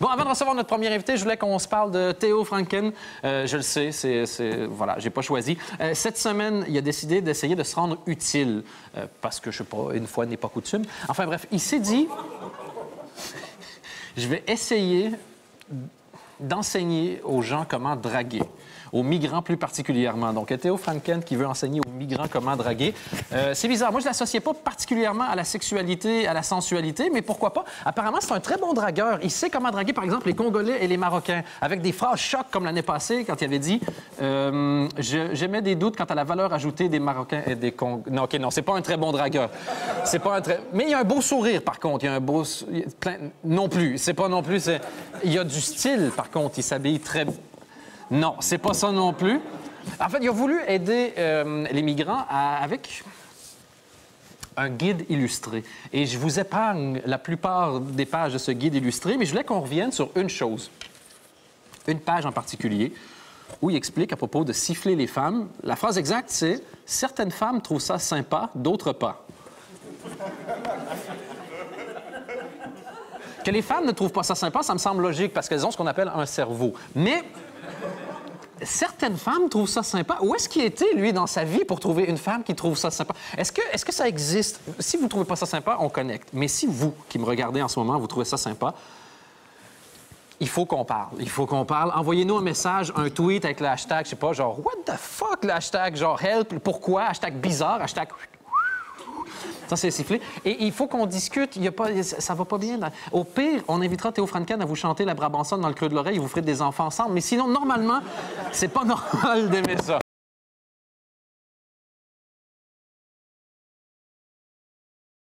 Bon, avant de recevoir notre premier invité, je voulais qu'on se parle de Théo Francken. Je le sais, voilà, j'ai pas choisi. Cette semaine, il a décidé d'essayer de se rendre utile. Parce que, je sais pas, une fois n'est pas coutume. Enfin bref, il s'est dit... Je vais essayer d'enseigner aux gens comment draguer. Aux migrants plus particulièrement. Donc, Théo Francken qui veut enseigner aux migrants comment draguer. C'est bizarre. Moi, je ne l'associais pas particulièrement à la sexualité, à la sensualité, mais pourquoi pas? Apparemment, c'est un très bon dragueur. Il sait comment draguer, par exemple, les Congolais et les Marocains, avec des phrases chocs comme l'année passée, quand il avait dit « J'émets des doutes quant à la valeur ajoutée des Marocains et des Congolais. » Non, OK, non, c'est pas un très bon dragueur. C'est pas un très... Mais il y a un beau sourire, par contre. Il y a un beau... Plein... Non plus. C'est pas non plus... Il y a du style, par contre. Il s'habille très... Non, c'est pas ça non plus. En fait, il a voulu aider les migrants avec un guide illustré. Et je vous épargne la plupart des pages de ce guide illustré, mais je voulais qu'on revienne sur une chose. Une page en particulier où il explique à propos de siffler les femmes. La phrase exacte, c'est « Certaines femmes trouvent ça sympa, d'autres pas. » Que les femmes ne trouvent pas ça sympa, ça me semble logique, parce qu'elles ont ce qu'on appelle un cerveau. Mais... Certaines femmes trouvent ça sympa. Où est-ce qu'il était, lui, dans sa vie, pour trouver une femme qui trouve ça sympa? Est-ce que ça existe? Si vous ne trouvez pas ça sympa, on connecte. Mais si vous, qui me regardez en ce moment, vous trouvez ça sympa, il faut qu'on parle. Il faut qu'on parle. Envoyez-nous un message, un tweet avec le hashtag, je sais pas, genre « What the fuck? » le hashtag, genre « Help », pourquoi? Hashtag bizarre, hashtag... Ça, c'est sifflé. Et il faut qu'on discute. Il y a pas... Ça va pas bien. Là. Au pire, on invitera Théo Francken à vous chanter la Brabançonne dans le creux de l'oreille. Vous ferez des enfants ensemble. Mais sinon, normalement, c'est pas normal d'aimer ça.